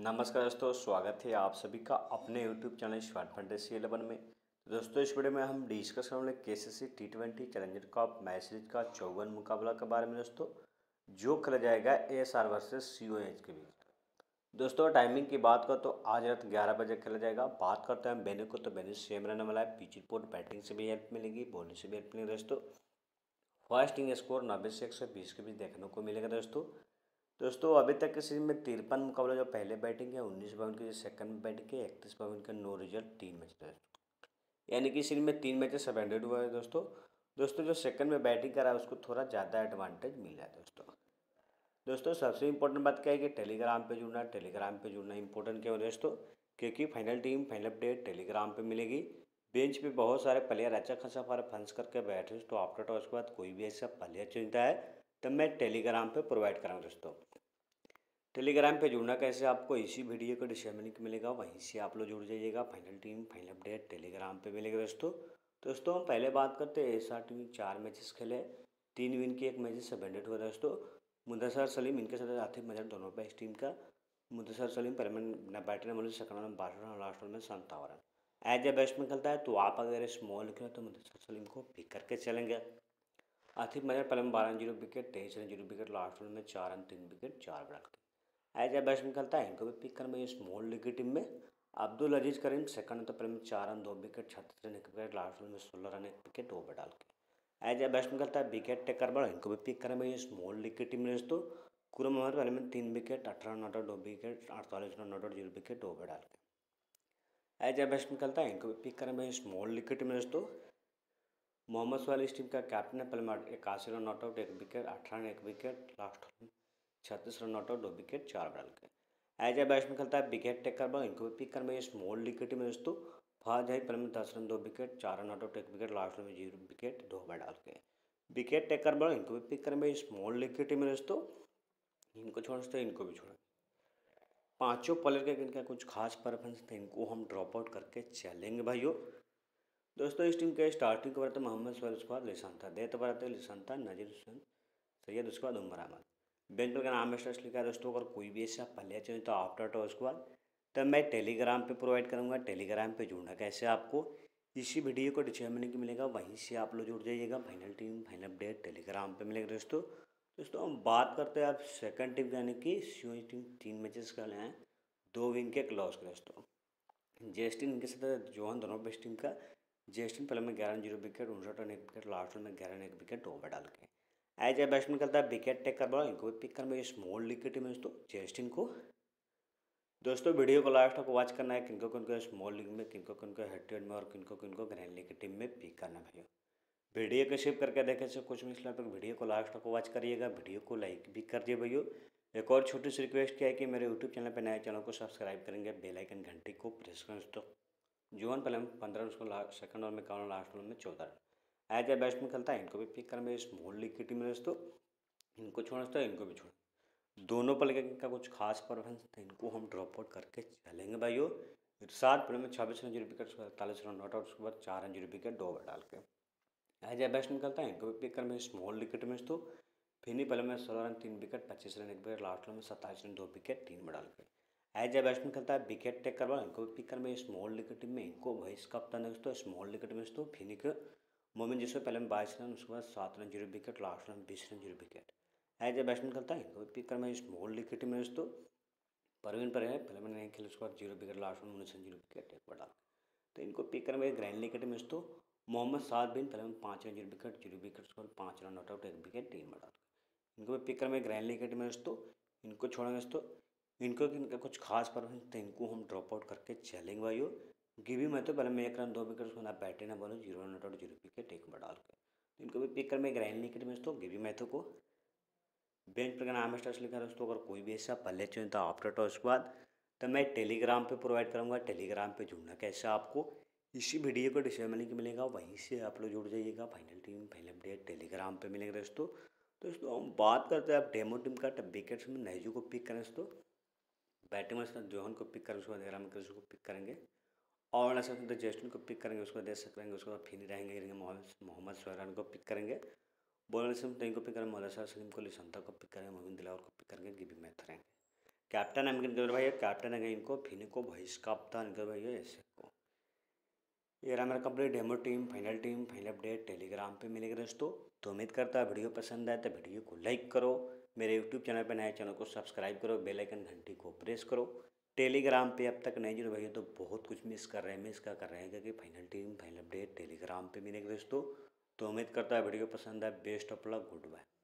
नमस्कार दोस्तों, स्वागत है आप सभी का अपने यूट्यूब चैनल एक्सपर्ट फैंटेसी 11 में। तो दोस्तों, इस वीडियो में हम डिस्कस करने वाले CCT 20 challenger cup match series का 54 मुकाबला के बारे में दोस्तों, जो खेला जाएगा ASR वर्सेस COH के बीच। दोस्तों, टाइमिंग की बात करो तो आज रात 11 बजे खेला जाएगा। बात करते हैं वेन्यू को, तो वेन्यू सेम रहने वाला है। पिच रिपोर्ट बैटिंग से भी हेल्प मिलेगी, बॉलिंग से भी हेल्प मिलेगी दोस्तों। फर्स्ट इनिंग स्कोर 90 से 120 के बीच देखने को मिलेगा दोस्तों। अभी तक के सीरीज में 53 मुकाबला जो पहले बैटिंग है, 19 बाउंड की सेकंड में बैटिंग है, 31 बाउंड का नो रिजल्ट 3 मैच है, यानी कि सीरीज में 3 मैचेस सरेंडर्ड हुआ है दोस्तों। जो सेकंड में बैटिंग करा है उसको थोड़ा ज़्यादा एडवांटेज मिल रहा है दोस्तों। सबसे इम्पोर्टेंट बात क्या है कि टेलीग्राम पर जुड़ना। इम्पोर्टेंट क्यों है दोस्तों, क्योंकि final team final update Telegram पर मिलेगी। बेंच पर बहुत सारे प्लेयर अच्छा खासा हमारे फंस करके बैठे हैं, तो आफ्टर टॉस के बाद कोई भी ऐसा प्लेयर चुनता है तब मैं टेलीग्राम पे प्रोवाइड कराऊँ दोस्तों। टेलीग्राम पे जुड़ना कैसे, आपको इसी वीडियो को डिस्क्रिप्शन में मिलेगा, वहीं से आप लोग जुड़ जाइएगा। Final team final update Telegram पे मिलेगा दोस्तों। हम पहले बात करते हैं ASR टीम। 4 मैचेस खेले, 3 विन की 1 मैच सरेंडर हुआ दोस्तों। मुदसर सलीम इनके साथ आतिफ मजर दोनों पे इस टीम का। मुदसर सलीम परमानेंट बैटर है, सेकंड में 62 रन, लास्ट में 57 रन। एज ए बैट्समैन खेलता है, तो आप अगर स्मॉल खेलो तो मुदसर सलीम को पिक करके चलेंगे। आतिफ मजर पहले में 12 run 0 wicket, 23 run 0 wicket, last में 4 run 3 wicket, 4 run. As a batsman खेलता है, इनको भी पिक करना है स्मॉल लीग की टीम में। अब्दुल अजीज करीम सेकंड, तो पहले में 4 run 2 wicket, 36 run 1 wicket, last में 16 रन 1 विकेट ओवर डाल के। एज ए बैट्समैन खेलता है विकेट टेकर बड़ा, इनको भी पिक करना है स्मॉल लीग की टीम में दोस्तों। कुरम अहमद पहले में 3 wicket, 18 run 2 wicket, 48 run 0 wicket over डाल के। एज ए बैट्समैन खेलता है, इनको भी पिक करना है स्मॉल लीग की टीम में दोस्तों। मोहम्मद सुहाल इस टीम का कैप्टन है, पहले में 81 run not out 1 wicket, 18 run 1 wicket, last 36 run not out 2 wicket, 4 डाल के। एज ए बैट्समैन खेलता है विकेट टेकर बॉल, इनको भी पिक कर मैं स्मॉल लीग की टीम में दोस्तों। फाज है, पहले में 10 run 2 wicket, 4 run not out 1 wicket, last में 0 विकेट 2 ओवर डाल के। विकेट टेकर बॉल, इनको भी पिक कर मैं स्मॉल लीग की टीम में दोस्तों। इनको छोड़ते हैं, इनको भी छोड़ें। 5 प्लेयर का इनका कुछ खास परफॉर्मेंस था, इनको हम ड्रॉप आउट करके चलेंगे भाइयों। इस टीम के स्टार्टिंग के बारे मोहम्मद सवाल, उसके बाद लिसान था, देते बार आते लिसान था, नजीर हुसैन सैयद, उसके बाद उमर अहमद। बेंच पर का नाम स्टार्स लिखा है दोस्तों। अगर कोई भी ऐसा पहले चाहिए तो आफ्टर टॉस के बाद तब मैं टेलीग्राम पे प्रोवाइड करूँगा। टेलीग्राम पे जुड़ना कैसे, आपको इसी वीडियो को डिस्क्रिप्शन में मिलेगा, वहीं से आप लोग जुड़ जाइएगा। Final team final update Telegram पर मिलेगा दोस्तों। हम बात करते हैं आप सेकेंड टीम, यानी कि सीओएच टीम। 3 मैचेस खेले हैं, 2 विन के एक लॉस के दोस्तों। जेस्टिन इनके साथ जोहन दोनों बेस्ट टीम का। जेस्टिन पहले में 11 run 0 wicket, 59 run 1 wicket, last में 11 रन 1 विकेट ओवर डाल के। एज ए बैट्समैन खेलता है विकेट टेकर बॉल, इनको पिक कर मैं स्मॉल लीग की टीम में दोस्तों। जेस्टिन को दोस्तों वीडियो को लास्ट तक वॉच करना है, किनको किनको स्मॉल लीग में, किनको किनको हेड टू हेड में, और किनको किनको ग्रैंड लीग की टीम में पिक करना भाई। वीडियो को सेव करके देखे से कुछ मिसला तक, वीडियो को लास्ट तक वॉच करिएगा, वीडियो को लाइक भी कर दिए भैया। एक और छोटी सी रिक्वेस्ट क्या है कि मेरे यूट्यूब चैनल पर नए चैनल को सब्सक्राइब करेंगे, बेल आइकन घंटी को प्रेस करें दोस्तों। जोहन पहले में 15 रन, उसको सेकंड ओवर में 51, लास्ट ओवर में 14 रन। एज ए बैट्समैन खेलता है, इनको भी पिक कर मैं स्मॉल लीग की टीम में दोस्तों। इनको छोड़ता है, इनको भी छोड़। दोनों प्लेयर का कुछ खास परफॉर्मेंस था, इनको हम ड्रॉप आउट करके चलेंगे भाइयों। 7 पहले में 26 run 0 wicket, 47 run not out, उसके बाद 4 रन 0 विकेट 2 ओवर डाल के। एज ए बैट्समैन खेलता है, इनको भी पिक कर मैं स्मॉल लीग की टीम में दोस्तों। फिनी पहले में 16 run 3 wicket, 25 run 1 wicket, last में 27 रन 2 विकेट 3 ओवर डाल के। एज ए बैट्समैन खेलता है विकेट टेक करवा, इनको भी पिक कर मैं स्मॉल लीग टीम में। इनको वाइस कप्तान है दोस्तों स्मॉल लीग टीम में दोस्तों। फिनिक मोमिन जिसमें पहले में 22 रन, उसके बाद 7 रन 0 विकेट, लास्ट में 20 run 0 wicket. As a batsman खेलता है, इनको भी पिक कर मैं स्मॉल लीग टीम में दोस्तों। परवीन पर है, पहले में नहीं खेले, उसके बाद 0 विकेट, लास्ट में 19 रन 0 विकेट 1 ओवर डाल। तो इनको पिक कर मैं ग्रैंड लीग टीम में दोस्तों। मोहम्मद साद बिन पहले में 5 रन 0 विकेट 0 विकेट, उसके बाद 5 run not out 1 wicket 3 over डाल। इनको भी पिक कर मैं ग्रैंड लीग टीम में दोस्तों। इनको छोड़ेंगे दोस्तों, इनका कुछ खास परफॉर्मेंस था, इनको हम ड्रॉप आउट करके चलेंगे भाइयों। गिवी में तो पहले में 1 रन 2 विकेट, उसको ना बैटे ना बोलो, 0 run not out 0 wicket 1 over डाल के। तो इनको भी पिक कर मैं ग्रैंड लीग में दोस्तों। गिवी मैथो को बेंच पर नाम स्टार्स लिखा है दोस्तों। अगर कोई भी ऐसा पहले चाहिए तो आफ्टर टॉस के बाद तो मैं टेलीग्राम पर प्रोवाइड करूँगा। टेलीग्राम पर जुड़ना कैसे, आपको इसी वीडियो को डिस्क्रिप्शन में मिलेगा, वहीं से आप लोग जुड़ जाइएगा। Final team final update Telegram पर मिलेगा दोस्तों। हम बात करते हैं आप डेमो टीम का। विकेट्स में नैजू को पिक करें दोस्तों। बैटिंग में जोहन को पिक करेंगे, उसके बाद राम कृष्ण को पिक करेंगे, और ना सकते जस्टिन को पिक करेंगे, उसको दे सकेंगे, उसके बाद फिर रहेंगे मोहम्मद सोहरान को पिक करेंगे। बॉलर से इनको पिक करेंगे मोहम्मद सलीम को, लिसंता को पिक करेंगे, मोमिन दिलावर को पिक करेंगे, गिबी मैथ रहेंगे। कैप्टन अमीर गंदर भाई कैप्टन है इनको फिन को वाइस कप्तान गंदर भाई ऐसे को। ये रहा मेरा complete demo team final update Telegram पे मिलेगा दोस्तों। तो उम्मीद करता है वीडियो पसंद आए तो वीडियो को लाइक करो, मेरे यूट्यूब चैनल पे नए चैनल को सब्सक्राइब करो, बेल आइकन घंटी को प्रेस करो। टेलीग्राम पे अब तक नए जुड़े भैया तो बहुत कुछ मिस कर रहे हैं क्योंकि final team final update Telegram पे मिलेगा दोस्तों। तो उम्मीद करता है वीडियो पसंद आए, best of luck, good bye.